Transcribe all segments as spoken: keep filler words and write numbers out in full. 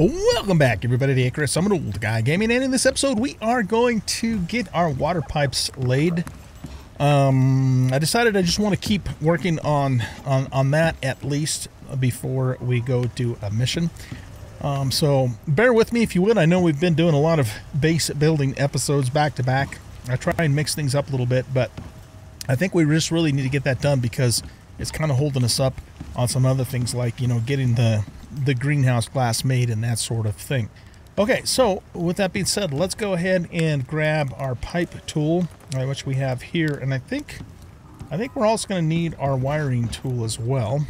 Welcome back, everybody, to Icarus. I'm an old guy gaming, and in this episode, we are going to get our water pipes laid. Um, I decided I just want to keep working on, on, on that, at least, before we go do a mission. Um, so, bear with me, if you would. I know we've been doing a lot of base building episodes back-to-back. I try and mix things up a little bit, but I think we just really need to get that done because it's kind of holding us up on some other things like, you know, getting the... the greenhouse glass made and that sort of thing. Okay, so with that being said, let's go ahead and grab our pipe tool, which we have here, and I think I think we're also going to need our wiring tool as well.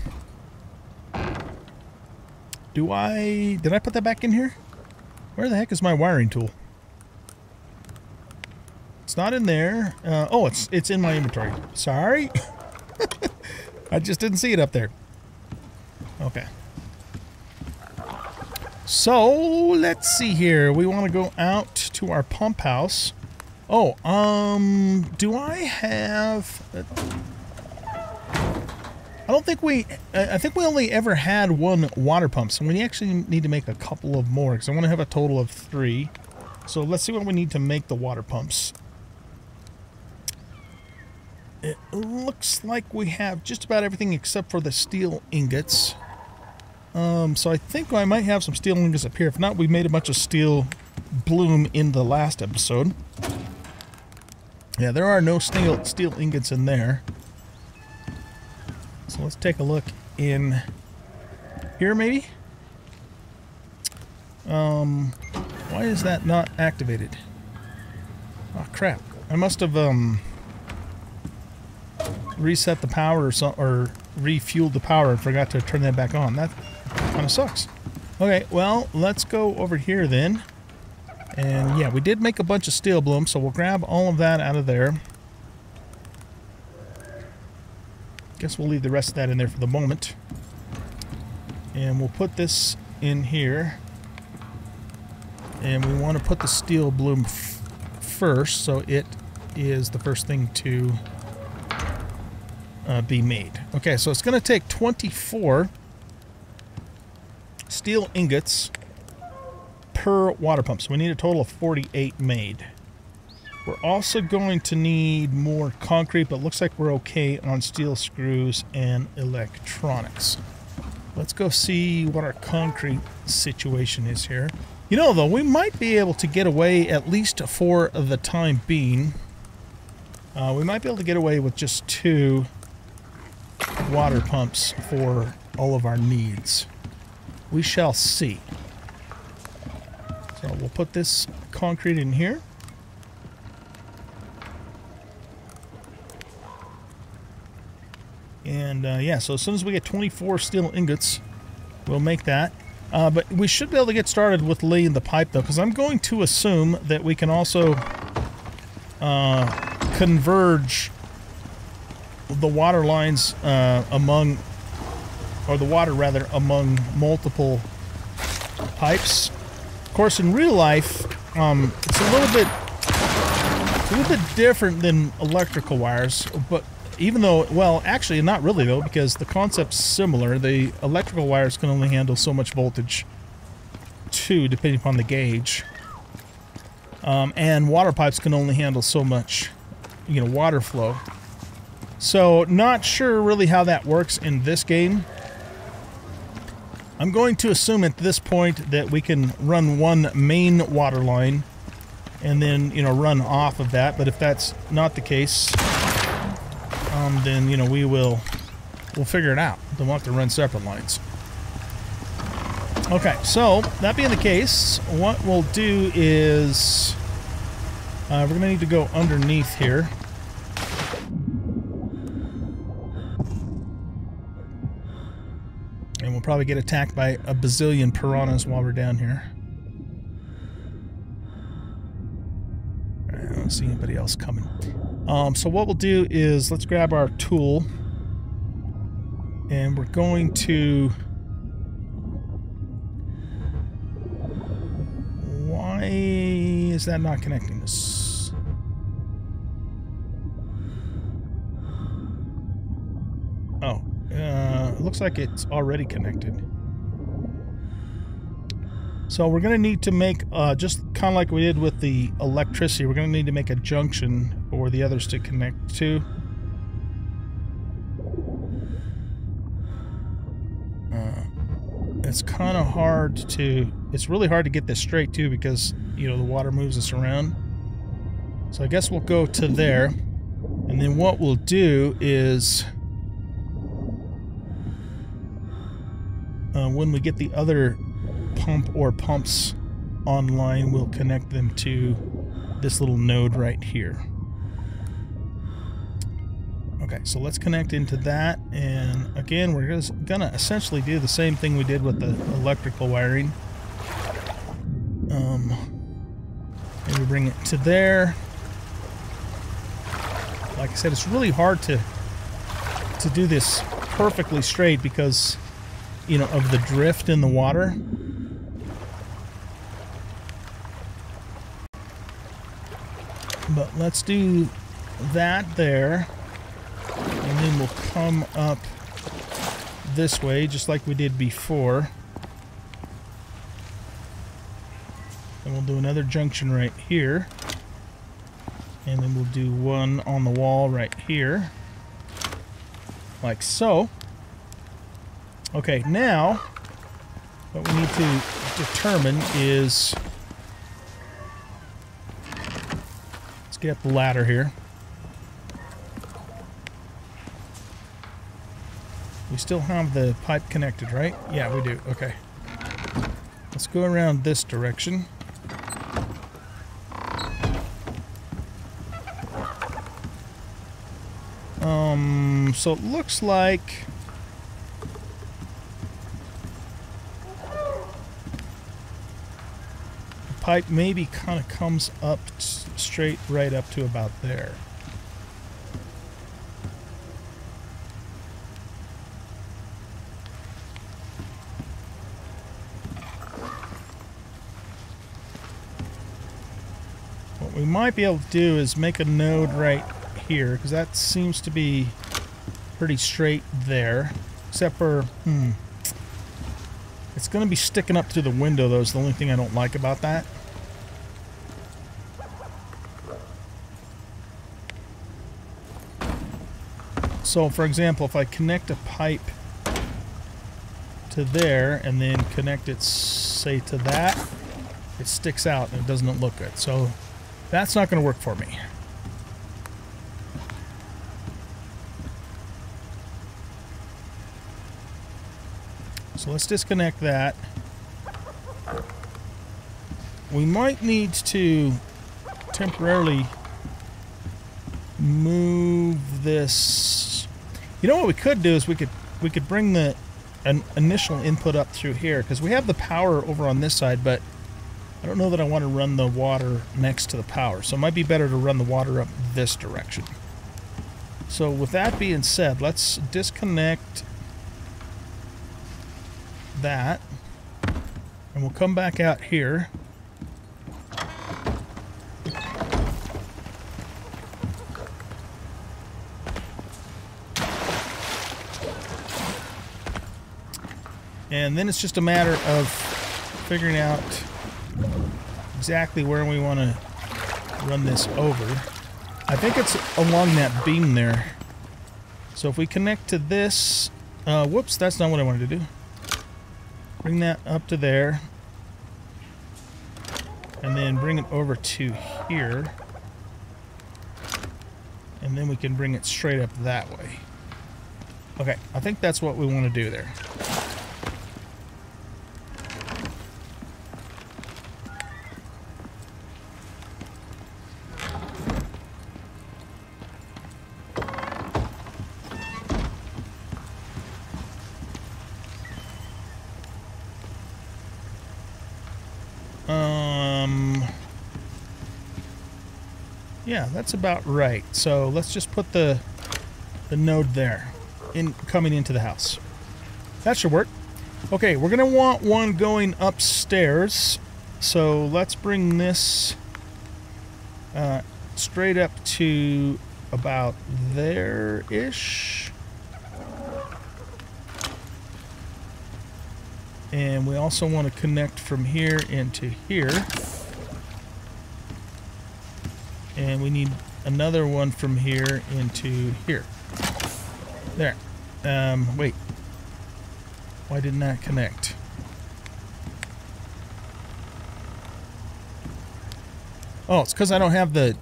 Do I did I put that back in here? Where the heck is my wiring tool? It's not in there. Uh, oh, it's it's in my inventory. Sorry, I just didn't see it up there. Okay. So, let's see here. We want to go out to our pump house. Oh, um, do I have... A, I don't think we... I think we only ever had one water pump, so we actually need to make a couple of more, because I want to have a total of three. So, let's see what we need to make the water pumps. It looks like we have just about everything except for the steel ingots. Um, so I think I might have some steel ingots up here. If not, we made a bunch of steel bloom in the last episode. Yeah, there are no steel, steel ingots in there. So let's take a look in here, maybe? Um, why is that not activated? Oh, crap. I must have, um, reset the power or something, or refueled the power and forgot to turn that back on. That... kind of sucks. Okay, well, let's go over here then. And yeah, we did make a bunch of steel bloom, so we'll grab all of that out of there. Guess we'll leave the rest of that in there for the moment. And we'll put this in here. And we want to put the steel bloom f first, so it is the first thing to uh, be made. Okay, so it's going to take twenty-four... steel ingots per water pump. So we need a total of forty-eight made. We're also going to need more concrete, but it looks like we're okay on steel screws and electronics. Let's go see what our concrete situation is here. You know, though, we might be able to get away, at least for the time being. Uh, we might be able to get away with just two water pumps for all of our needs. We shall see. So we'll put this concrete in here. And uh, yeah, so as soon as we get twenty-four steel ingots, we'll make that. Uh, but we should be able to get started with laying the pipe though, because I'm going to assume that we can also uh, converge the water lines uh, among... or the water, rather, among multiple pipes. Of course, in real life, um, it's a little bit, a little bit different than electrical wires, but even though, well, actually, not really, though, because the concept's similar. The electrical wires can only handle so much voltage, too, depending upon the gauge. Um, and water pipes can only handle so much, you know, water flow. So, not sure really how that works in this game. I'm going to assume at this point that we can run one main water line and then, you know, run off of that. But if that's not the case, um, then, you know, we will we'll figure it out. Then we'll have to run separate lines. Okay, so that being the case, what we'll do is uh, we're going to need to go underneath here. Probably get attacked by a bazillion piranhas while we're down here. I don't see anybody else coming. Um, so what we'll do is let's grab our tool, and we're going to... Why is that not connecting us? Looks like it's already connected. So we're going to need to make, uh, just kind of like we did with the electricity, we're going to need to make a junction for the others to connect to. Uh, it's kind of hard to, it's really hard to get this straight too, because, you know, the water moves us around. So I guess we'll go to there. And then what we'll do is, uh, when we get the other pump or pumps online, we'll connect them to this little node right here. Okay, so let's connect into that, and again we're just gonna essentially do the same thing we did with the electrical wiring. Um, maybe bring it to there. Like I said, it's really hard to to do this perfectly straight because, you know, of the drift in the water. But let's do that there, and then we'll come up this way just like we did before, and we'll do another junction right here, and then we'll do one on the wall right here like so. Okay, now what we need to determine is, get up the ladder here. We still have the pipe connected, right? Yeah, we do. Okay. Let's go around this direction. Um, so it looks like the pipe maybe kind of comes up to straight right up to about there. What we might be able to do is make a node right here, because that seems to be pretty straight there, except for hmm, it's going to be sticking up through the window though, is the only thing I don't like about that. So, for example, if I connect a pipe to there and then connect it, say, to that, it sticks out and it doesn't look good. So that's not going to work for me. So let's disconnect that. We might need to temporarily move this. You know what we could do is we could we could bring the an initial input up through here, because we have the power over on this side, but I don't know that I want to run the water next to the power, so it might be better to run the water up this direction. So with that being said, let's disconnect that, and we'll come back out here. And then it's just a matter of figuring out exactly where we want to run this over. I think it's along that beam there. So if we connect to this, uh, whoops, that's not what I wanted to do. Bring that up to there, and then bring it over to here, and then we can bring it straight up that way. Okay, I think that's what we want to do there. Yeah, that's about right. So let's just put the the node there, in coming into the house. That should work. Okay, we're gonna want one going upstairs. So let's bring this uh, straight up to about there-ish. And we also want to connect from here into here. And we need another one from here into here. There. Um, wait. Why didn't that connect? Oh, it's because I don't have the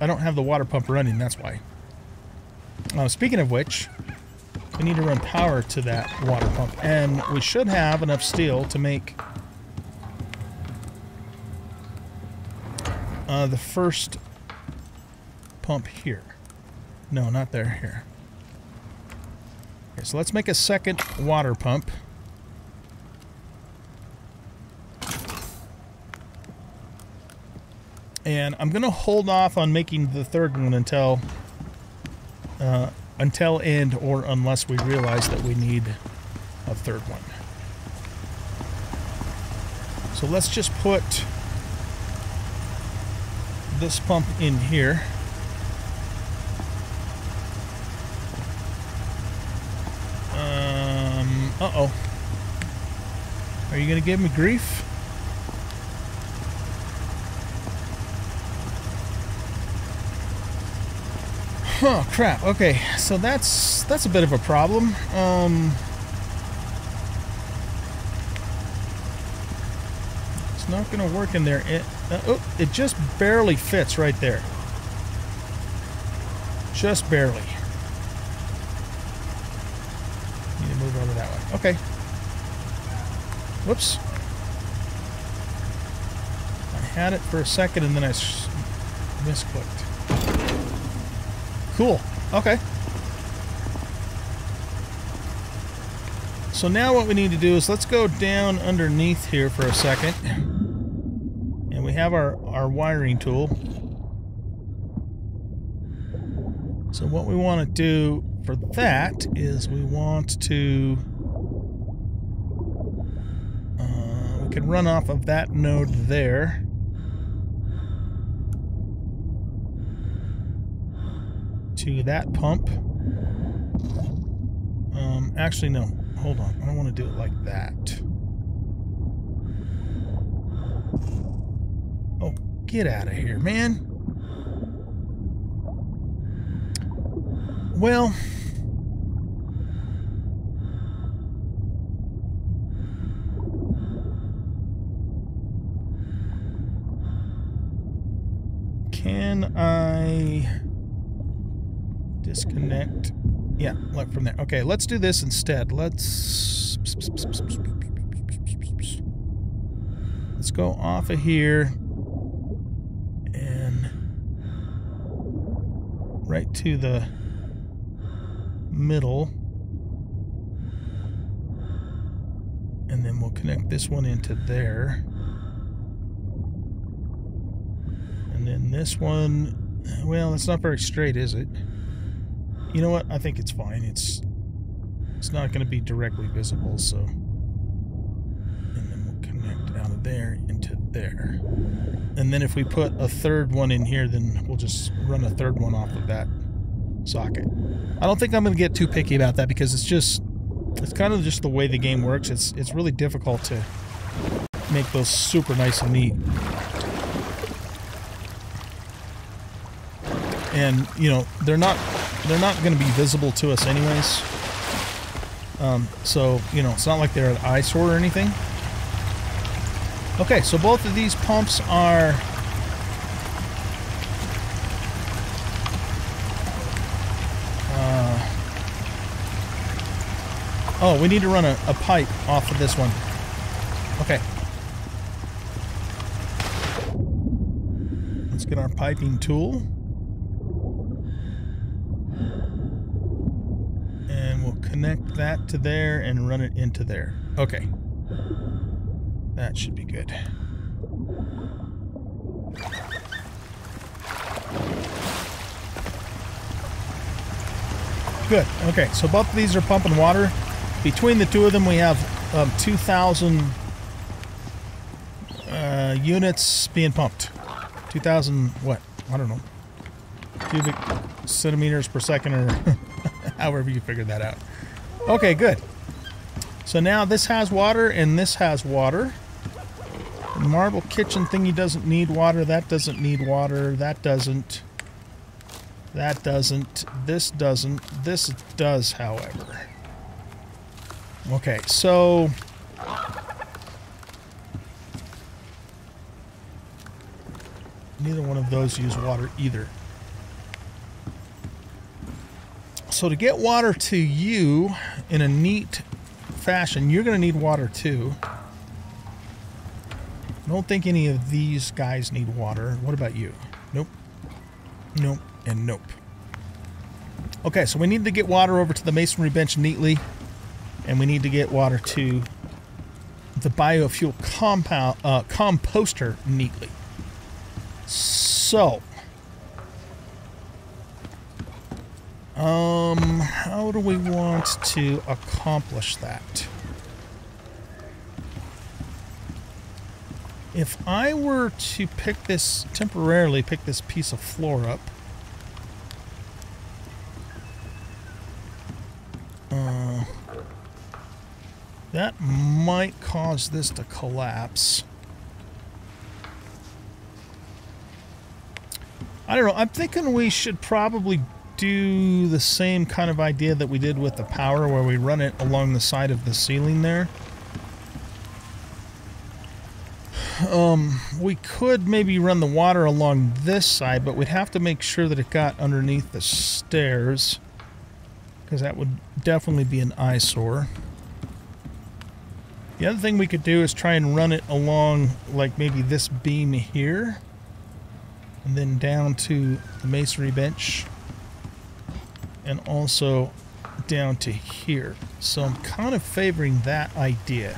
I don't have the water pump running. That's why. Uh, speaking of which, we need to run power to that water pump, and we should have enough steel to make uh, the first pump here. No, not there. Here. Okay, so let's make a second water pump. And I'm going to hold off on making the third one until, uh, until and or unless we realize that we need a third one. So let's just put this pump in here. Um, uh-oh. Are you going to give me grief? Oh crap, okay, so that's that's a bit of a problem. Um, it's not gonna work in there. It, uh, oh, it just barely fits right there. Just barely. Need to move over that way. Okay. Whoops. I had it for a second and then I misclicked. Cool. Okay. So now what we need to do is let's go down underneath here for a second. And we have our, our wiring tool. So what we want to do for that is we want to... Uh, we can run off of that node there. To that pump. Um, actually, no. Hold on. I don't want to do it like that. Oh, get out of here, man. Well. Can I... disconnect. Yeah, look from there. Okay, let's do this instead. Let's let's go off of here and right to the middle, and then we'll connect this one into there, and then this one. Well, it's not very straight, is it? You know what? I think it's fine. It's it's not going to be directly visible, so... And then we'll connect out of there into there. And then if we put a third one in here, then we'll just run a third one off of that socket. I don't think I'm going to get too picky about that because it's just... It's kind of just the way the game works. It's, it's really difficult to make those super nice and neat. And, you know, they're not... They're not going to be visible to us anyways. Um, so, you know, it's not like they're an eyesore or anything. Okay, so both of these pumps are... Uh, oh, we need to run a, a pipe off of this one. Okay. Let's get our piping tool. Connect that to there and run it into there. Okay. That should be good. Good. Okay, so both of these are pumping water. Between the two of them, we have um, two thousand uh, units being pumped. two thousand what? I don't know. Cubic centimeters per second or however you figure that out. Okay, good. So now this has water and this has water. The marble kitchen thingy doesn't need water. That doesn't need water. That doesn't. That doesn't. This doesn't. This does, however. Okay, so... neither one of those use water either. So to get water to you in a neat fashion, you're going to need water too. I don't think any of these guys need water. What about you? Nope. Nope. And nope. Okay, so we need to get water over to the masonry bench neatly. And we need to get water to the biofuel compound, uh, composter neatly. So, um, how do we want to accomplish that? If I were to pick this, temporarily pick this piece of floor up, uh, that might cause this to collapse. I don't know. I'm thinking we should probably do the same kind of idea that we did with the power, where we run it along the side of the ceiling there. Um, we could maybe run the water along this side, but we'd have to make sure that it got underneath the stairs, because that would definitely be an eyesore. The other thing we could do is try and run it along, like, maybe this beam here. And then down to the masonry bench. And also down to here. So I'm kind of favoring that idea.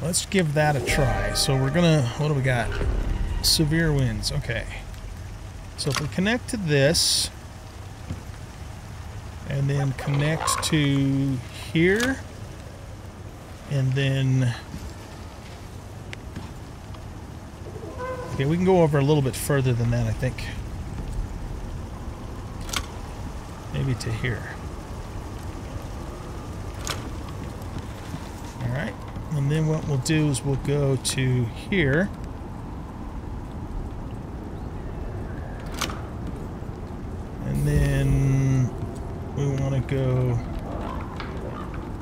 Let's give that a try. So we're gonna... what do we got? Severe winds. Okay. So if we connect to this. And then connect to here. And then... okay, we can go over a little bit further than that, I think. Maybe to here. Alright, and then what we'll do is we'll go to here. And then we want to go...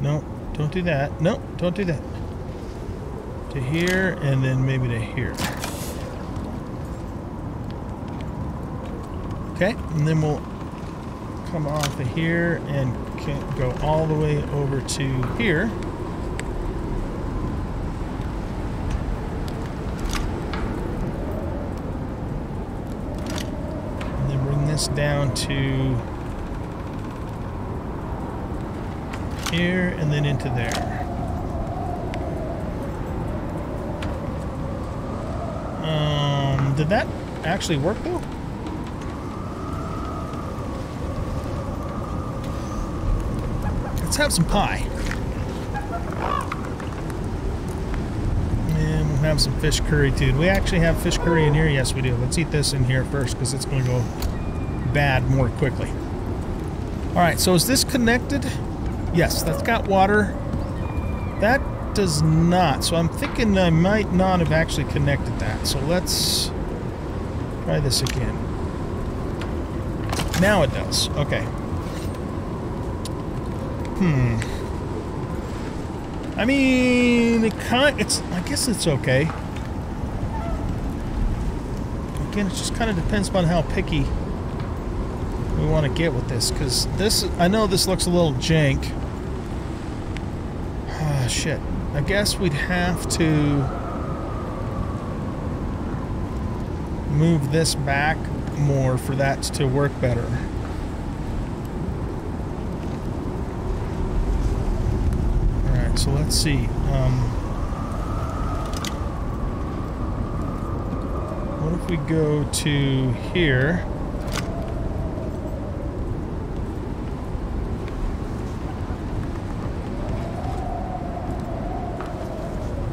no, don't do that. No, don't do that. To here, and then maybe to here. Okay, and then we'll come off of here and can't go all the way over to here. And then bring this down to here and then into there. Um, did that actually work though? Let's have some pie. And we'll have some fish curry, too. Do we actually have fish curry in here? Yes, we do. Let's eat this in here first, because it's going to go bad more quickly. Alright, so is this connected? Yes, that's got water. That does not. So I'm thinking I might not have actually connected that. So let's try this again. Now it does. Okay. Hmm. I mean, it kind of, it's, I guess it's okay. Again, it just kind of depends upon how picky we want to get with this. Because this, I know this looks a little jank. Ah, shit. I guess we'd have to move this back more for that to work better. So let's see. Um, what if we go to here?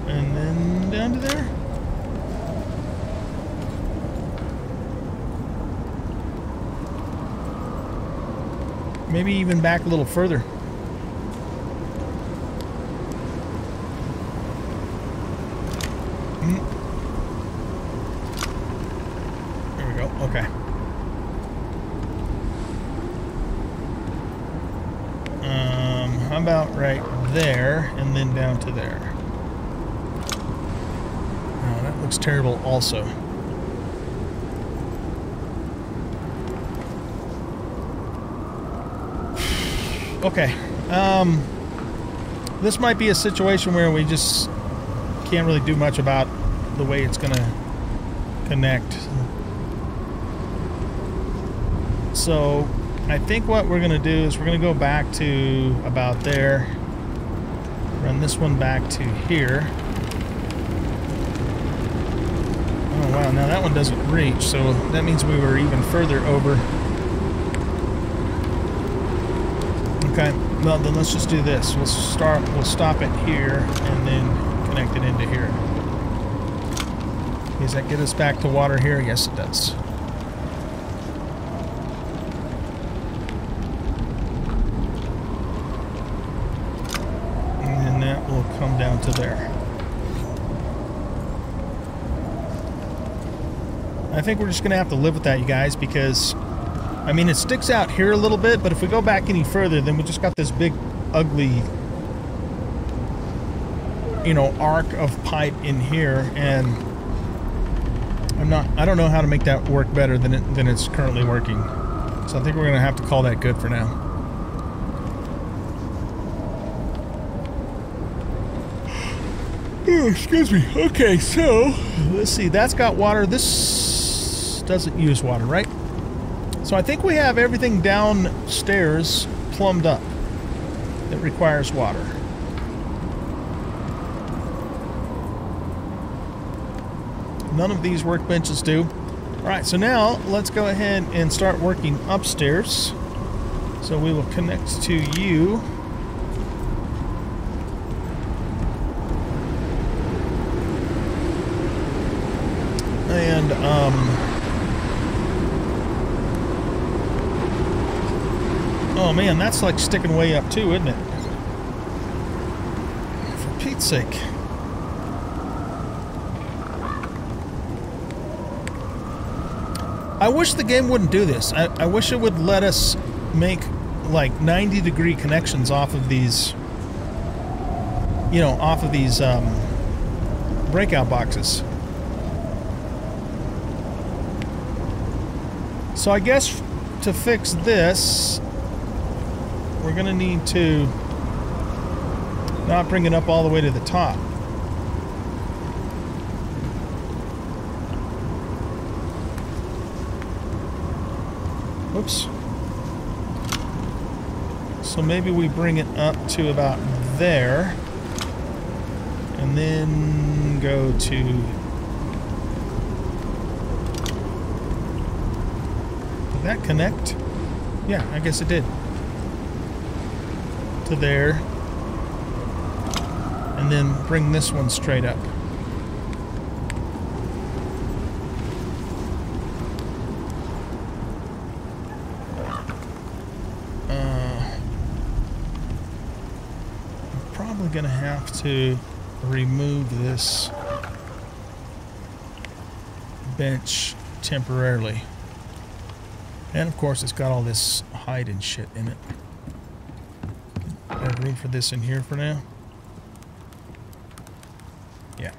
And then down to there? Maybe even back a little further. about right there and then down to there. Oh, that looks terrible also. Okay, um, this might be a situation where we just can't really do much about the way it's going to connect. So I think what we're going to do is we're going to go back to about there, run this one back to here. Oh wow, now that one doesn't reach, so that means we were even further over. Okay, well then let's just do this. We'll start. We'll stop it here and then connect it into here. Does that get us back to water here? Yes, it does. And that will come down to there. I think we're just going to have to live with that, you guys, because I mean, it sticks out here a little bit, but if we go back any further, then we just got this big, ugly, you know, arc of pipe in here, and I'm not, I don't know how to make that work better than it, than it's currently working. So I think we're going to have to call that good for now. Oh, excuse me. Okay, so let's see. That's got water. This doesn't use water, right? So I think we have everything downstairs plumbed up that requires water. None of these workbenches do. All right, so now let's go ahead and start working upstairs. So we will connect to you. And, um... oh man, that's like sticking way up too, isn't it? For Pete's sake. I wish the game wouldn't do this. I, I wish it would let us make like ninety degree connections off of these, you know, off of these um, breakout boxes. So I guess to fix this, we're going to need to not bring it up all the way to the top. Oops. So maybe we bring it up to about there and then go to did that connect? Yeah, I guess it did. To there, and then bring this one straight up. Uh, I'm probably gonna have to remove this bench temporarily, and of course it's got all this hide and shit in it. Room for this in here for now. Yeah.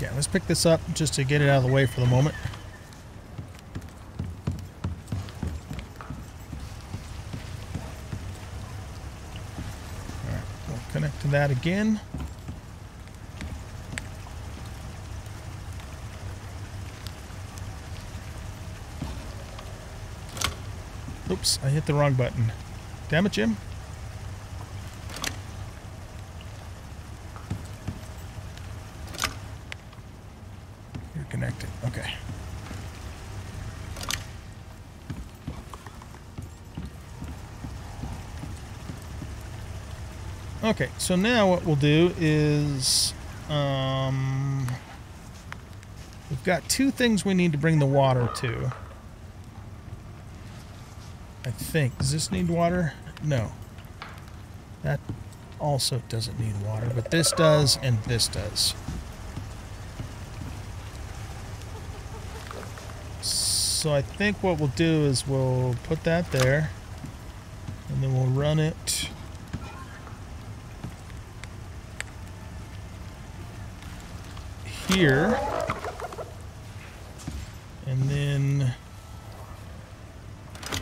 Yeah, let's pick this up just to get it out of the way for the moment. That again. Oops, I hit the wrong button. Damn it, Jim. You're connected. Okay. Okay, so now what we'll do is um, we've got two things we need to bring the water to. I think. Does this need water? No. That also doesn't need water, but this does and this does. So I think what we'll do is we'll put that there, and then we'll run it. Here, and then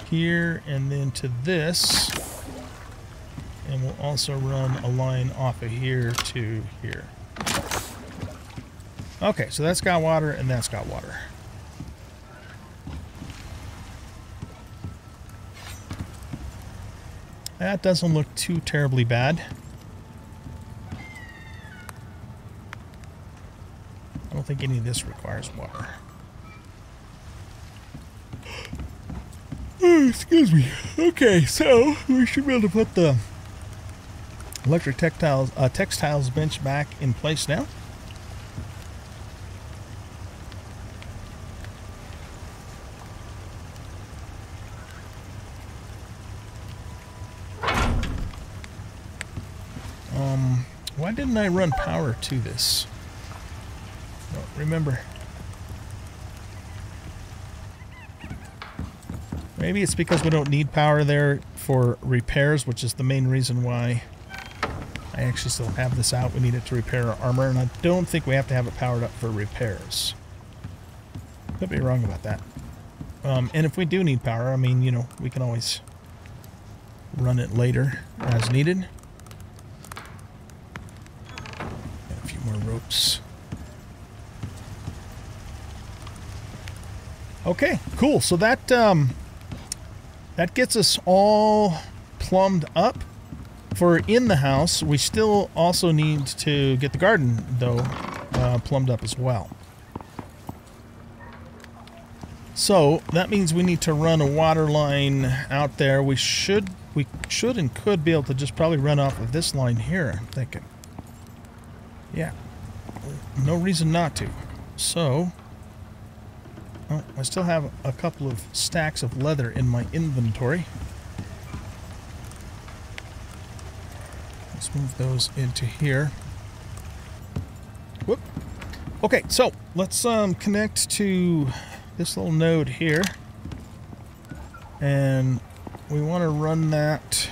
here, and then to this, and we'll also run a line off of here to here. Okay, so that's got water and that's got water. That doesn't look too terribly bad. I don't think any of this requires water. Oh, excuse me. Okay, so we should be able to put the electric textiles, uh, textiles bench back in place now. Um, why didn't I run power to this? Remember, maybe it's because we don't need power there for repairs, which is the main reason why I actually still have this out. We need it to repair our armor, and I don't think we have to have it powered up for repairs. Could be wrong about that. Um, and if we do need power, I mean, you know, we can always run it later as needed. Got a few more ropes. Okay, cool. So that um, that gets us all plumbed up for in the house. We still also need to get the garden, though, uh, plumbed up as well. So that means we need to run a water line out there. We should, we should and could be able to just probably run off of this line here, I'm thinking. Yeah, no reason not to. So... Oh, I still have a couple of stacks of leather in my inventory. Let's move those into here. Whoop. Okay, so let's um, connect to this little node here. And we want to run that...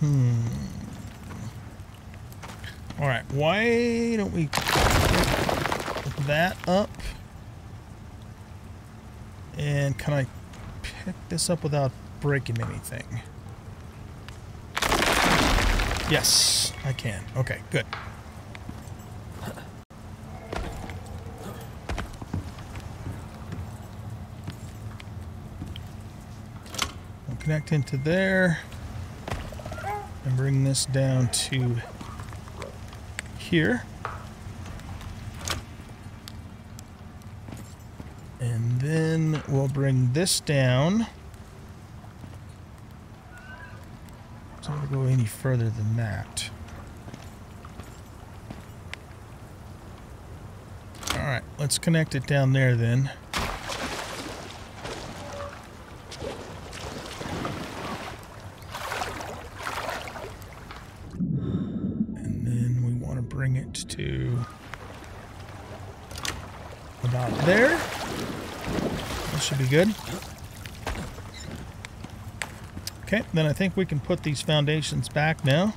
Hmm. Alright, why don't we get that up? And can I pick this up without breaking anything? Yes, I can. Okay, good. We'll connect into there. And bring this down to here. And then we'll bring this down. It's not going to go any further than that. Alright, let's connect it down there then. Bring it to about there. That should be good. Okay, then I think we can put these foundations back now.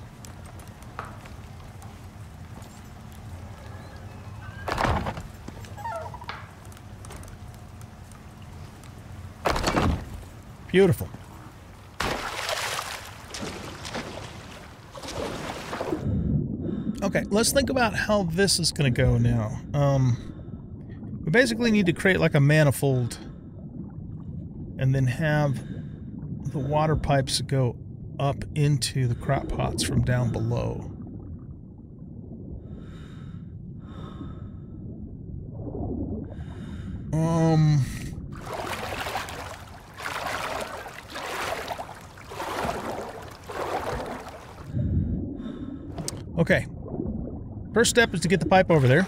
Beautiful. Okay, let's think about how this is going to go now. Um, we basically need to create like a manifold and then have the water pipes go up into the crop pots from down below. Um... Okay. First step is to get the pipe over there.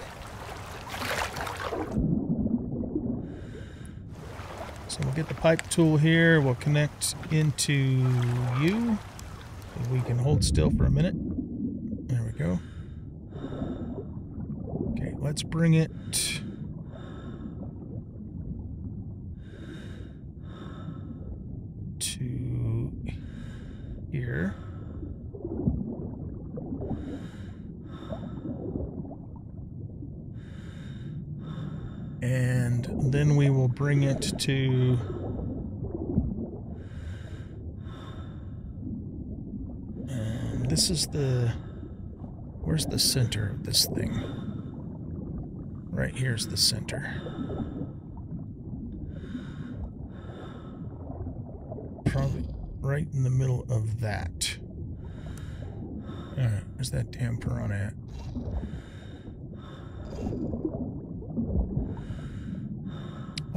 So we'll get the pipe tool here. We'll connect into you. If we can hold still for a minute. There we go. Okay, let's bring it. To here. And then we will bring it to um, this is the where's the center of this thing? Right here's the center. Probably right in the middle of that. Alright, where's that damn piranha at?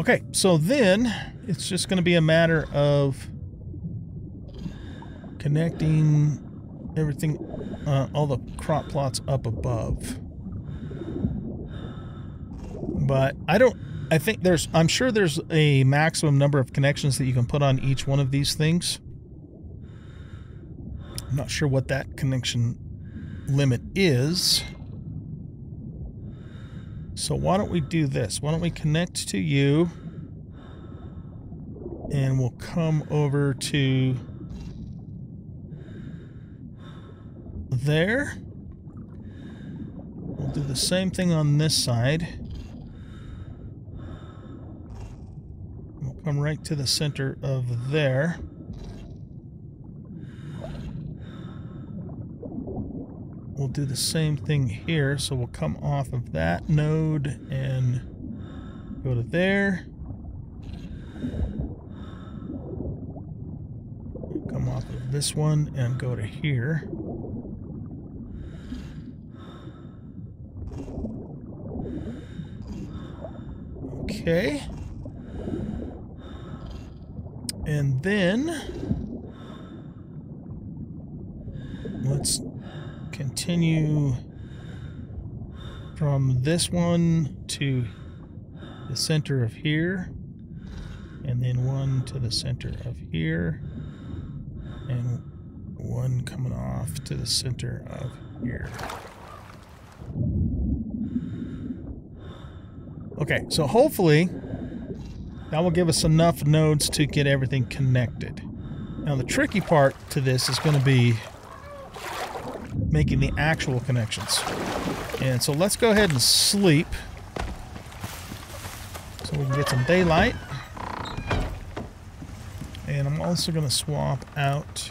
Okay, so then it's just going to be a matter of connecting everything, uh, all the crop plots up above. But I don't, I think there's, I'm sure there's a maximum number of connections that you can put on each one of these things. I'm not sure what that connection limit is. So why don't we do this? Why don't we connect to you and we'll come over to there. We'll do the same thing on this side. We'll come right to the center of there. We'll do the same thing here, so we'll come off of that node and go to there. We'll come off of this one and go to here. Okay. And then let's continue from this one to the center of here, and then one to the center of here, and one coming off to the center of here. Okay, so hopefully that will give us enough nodes to get everything connected. Now the tricky part to this is going to be making the actual connections. And so let's go ahead and sleep so we can get some daylight. And I'm also going to swap out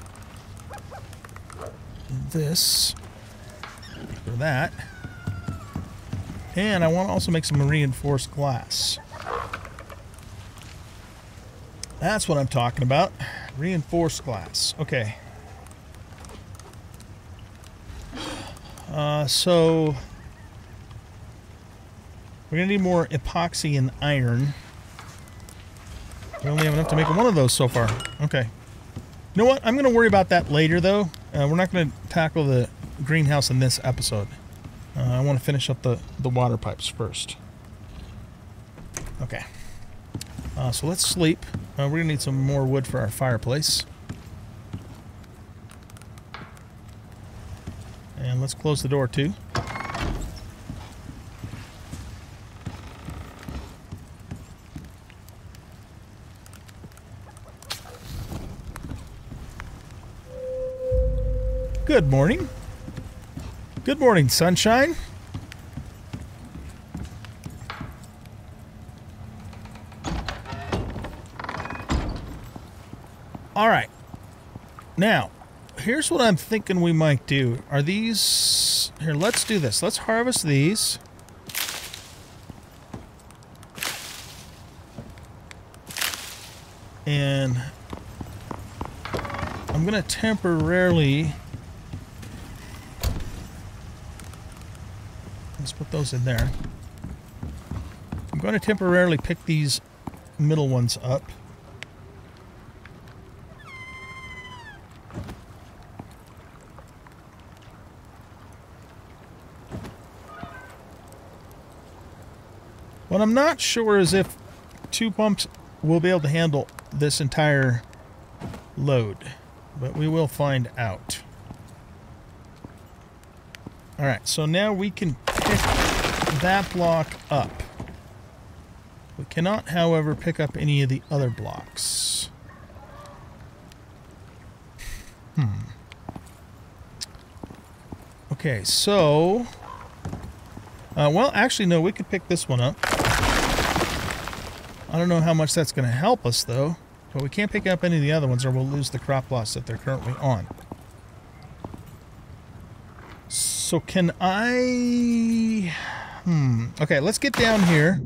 this for that. And I want to also make some reinforced glass. That's what I'm talking about. Reinforced glass. Okay. Uh, so we're gonna need more epoxy and iron. We only have enough to make one of those so far. Okay. You know what? I'm gonna worry about that later, though. Uh, we're not gonna tackle the greenhouse in this episode. Uh, I want to finish up the the water pipes first. Okay. Uh, so let's sleep. Uh, we're gonna need some more wood for our fireplace. And let's close the door too. Good morning. Good morning, sunshine. All right. Now, here's what I'm thinking we might do. Are these... Here, let's do this. Let's harvest these. And I'm going to temporarily... Let's put those in there. I'm going to temporarily pick these middle ones up. What I'm not sure is if two pumps we'll be able to handle this entire load, but we will find out. All right, so now we can pick that block up. We cannot, however, pick up any of the other blocks. Hmm. Okay, so... Uh, well, actually, no, we could pick this one up. I don't know how much that's going to help us, though. But we can't pick up any of the other ones, or we'll lose the crop loss that they're currently on. So can I... Hmm. Okay, let's get down here.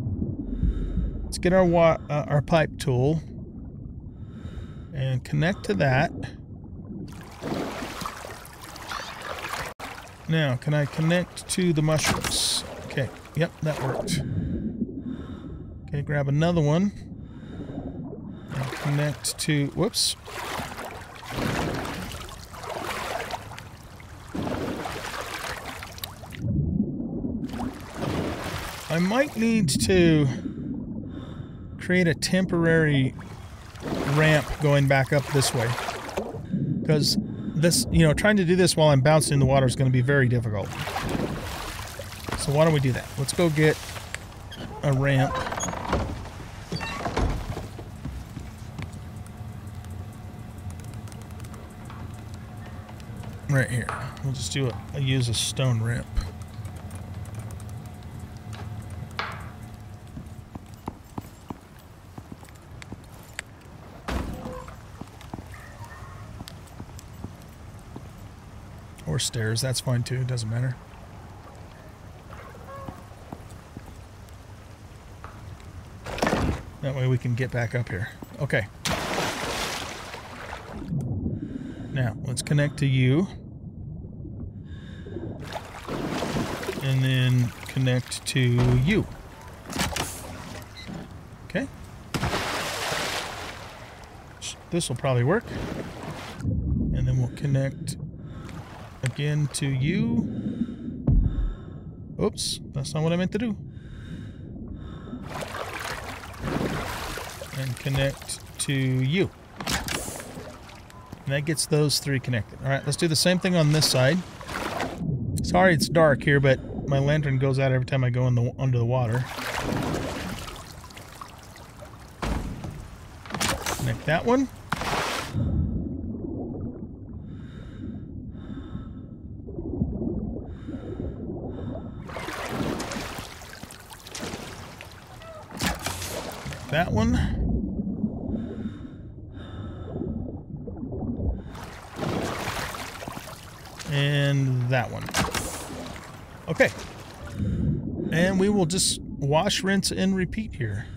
Let's get our wa uh, our pipe tool and connect to that. Now, can I connect to the mushrooms? Okay. Yep, that worked. Okay, grab another one. And connect to... Whoops. I might need to create a temporary ramp going back up this way. Because... This, you know, trying to do this while I'm bouncing in the water is going to be very difficult. So why don't we do that? Let's go get a ramp. Right here. We'll just do a, use a stone ramp. Or stairs, that's fine too, it doesn't matter. That way we can get back up here. Okay. Now, let's connect to you. And then connect to you. Okay. This will probably work. And then we'll connect... Again to you. Oops, that's not what I meant to do. And connect to you. And that gets those three connected. All right, let's do the same thing on this side. Sorry it's dark here, but my lantern goes out every time I go in the, under the water. Connect that one. That one. And that one. Okay. And we will just wash, rinse, and repeat here.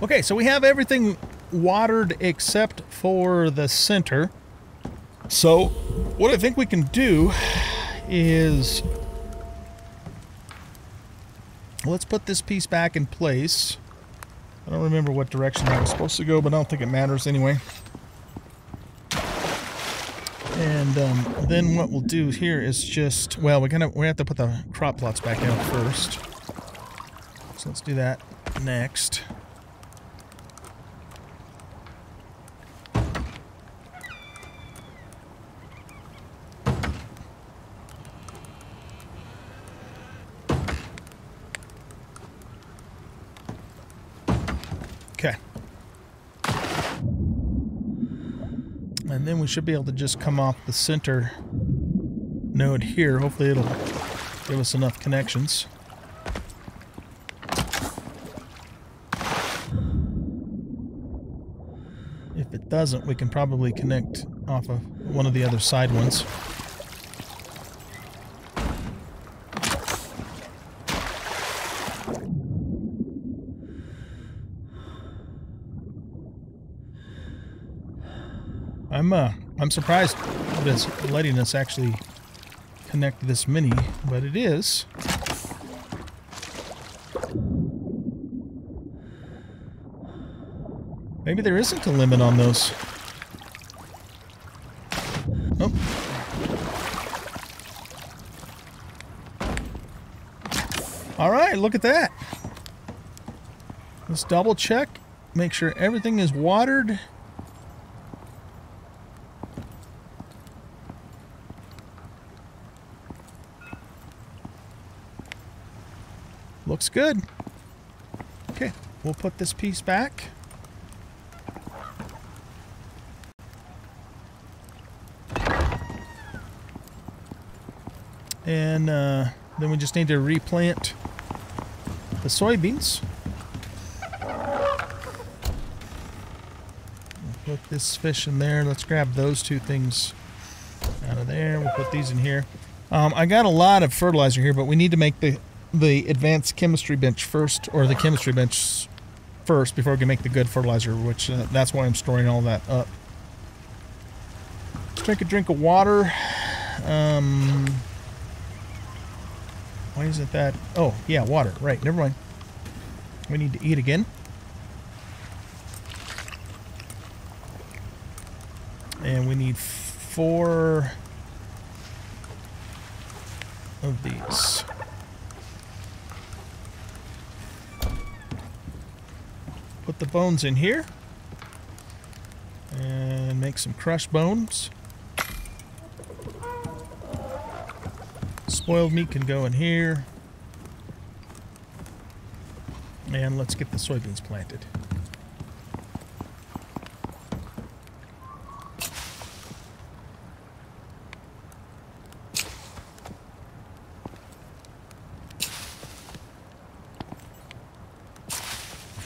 Okay, so we have everything watered except for the center. So what I think we can do is... Let's put this piece back in place. I don't remember what direction I was supposed to go, but I don't think it matters anyway. And um, then what we'll do here is just... Well, we're gonna, we have to put the crop plots back in first. So let's do that next. And then we should be able to just come off the center node here. Hopefully it'll give us enough connections. If it doesn't, we can probably connect off of one of the other side ones. I'm, uh, I'm surprised it's letting us actually connect this many, but it is. Maybe there isn't a limit on those. Oh. All right, look at that. Let's double check, make sure everything is watered. Looks good. Okay, we'll put this piece back. And uh, then we just need to replant the soybeans. We'll put this fish in there. Let's grab those two things out of there. We'll put these in here. Um, I got a lot of fertilizer here, but we need to make the the advanced chemistry bench first, or the chemistry bench first, before we can make the good fertilizer. Which uh, that's why I'm storing all that up. Let's drink a drink of water. Um, Why isn't that? Oh, yeah, water. Right, never mind. We need to eat again. And we need four of these. Put the bones in here. And make some crushed bones. Boiled meat can go in here. And let's get the soybeans planted.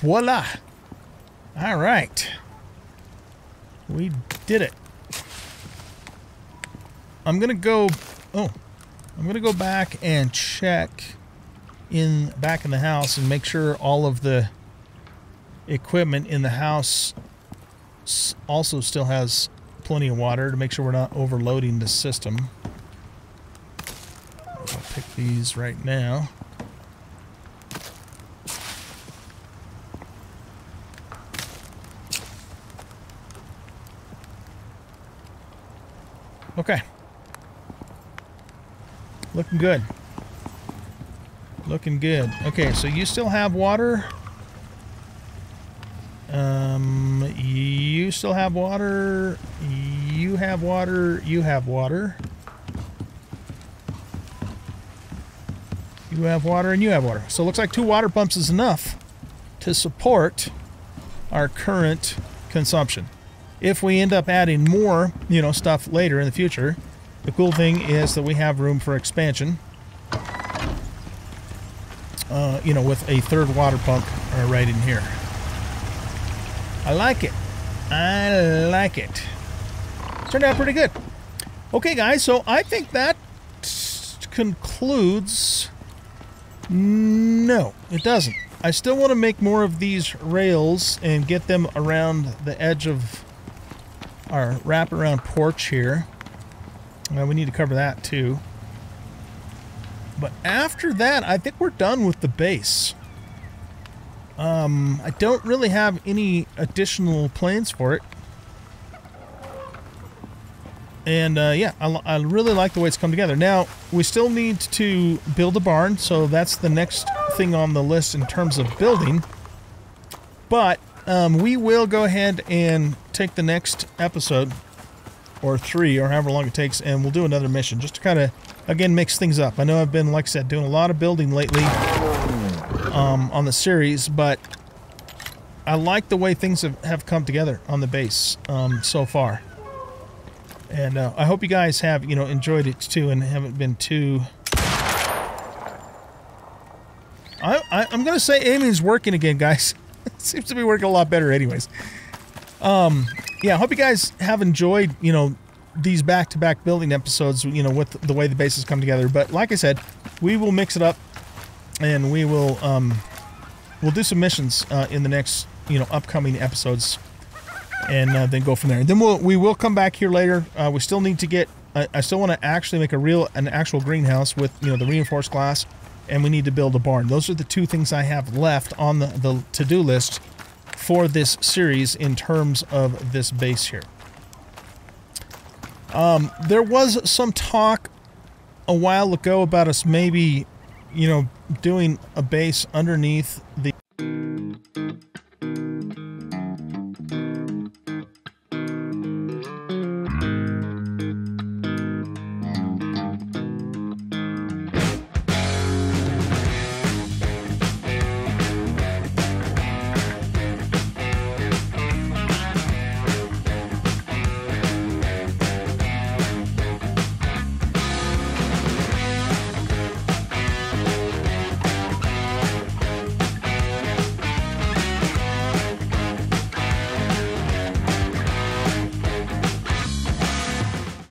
Voila! All right. We did it. I'm gonna go... Oh. I'm going to go back and check in back in the house and make sure all of the equipment in the house also still has plenty of water to make sure we're not overloading the system. I'll pick these right now. Okay. Looking good. Looking good. Okay, so you still have water. Um, you still have water. You have water. You have water. You have water and you have water. So it looks like two water pumps is enough to support our current consumption. If we end up adding more, you know, stuff later in the future, the cool thing is that we have room for expansion, uh, you know, with a third water pump uh, right in here. I like it. I like it. Turned out pretty good. Okay, guys, so I think that concludes... No, it doesn't. I still want to make more of these rails and get them around the edge of our wraparound porch here. Well, we need to cover that too. But after that, I think we're done with the base. Um, I don't really have any additional plans for it. And uh, yeah, I, I really like the way it's come together. Now, we still need to build a barn, so that's the next thing on the list in terms of building. But um, we will go ahead and take the next episode, or three, or however long it takes, and we'll do another mission just to kind of, again, mix things up. I know I've been, like I said, doing a lot of building lately um, on the series, but I like the way things have, have come together on the base um, so far. And uh, I hope you guys have, you know, enjoyed it too and haven't been too... I, I, I'm going to say aiming's working again, guys. It seems to be working a lot better anyways. Um... Yeah, I hope you guys have enjoyed, you know, these back-to-back building episodes, you know, with the way the bases come together. But like I said, we will mix it up, and we will um, we'll do some missions uh, in the next, you know, upcoming episodes, and uh, then go from there. And then we'll we will come back here later. Uh, we still need to get. I, I still want to actually make a real an actual greenhouse with, you know, the reinforced glass, and we need to build a barn. Those are the two things I have left on the, the to-do list for this series in terms of this base here. Um, there was some talk a while ago about us maybe, you know, doing a base underneath the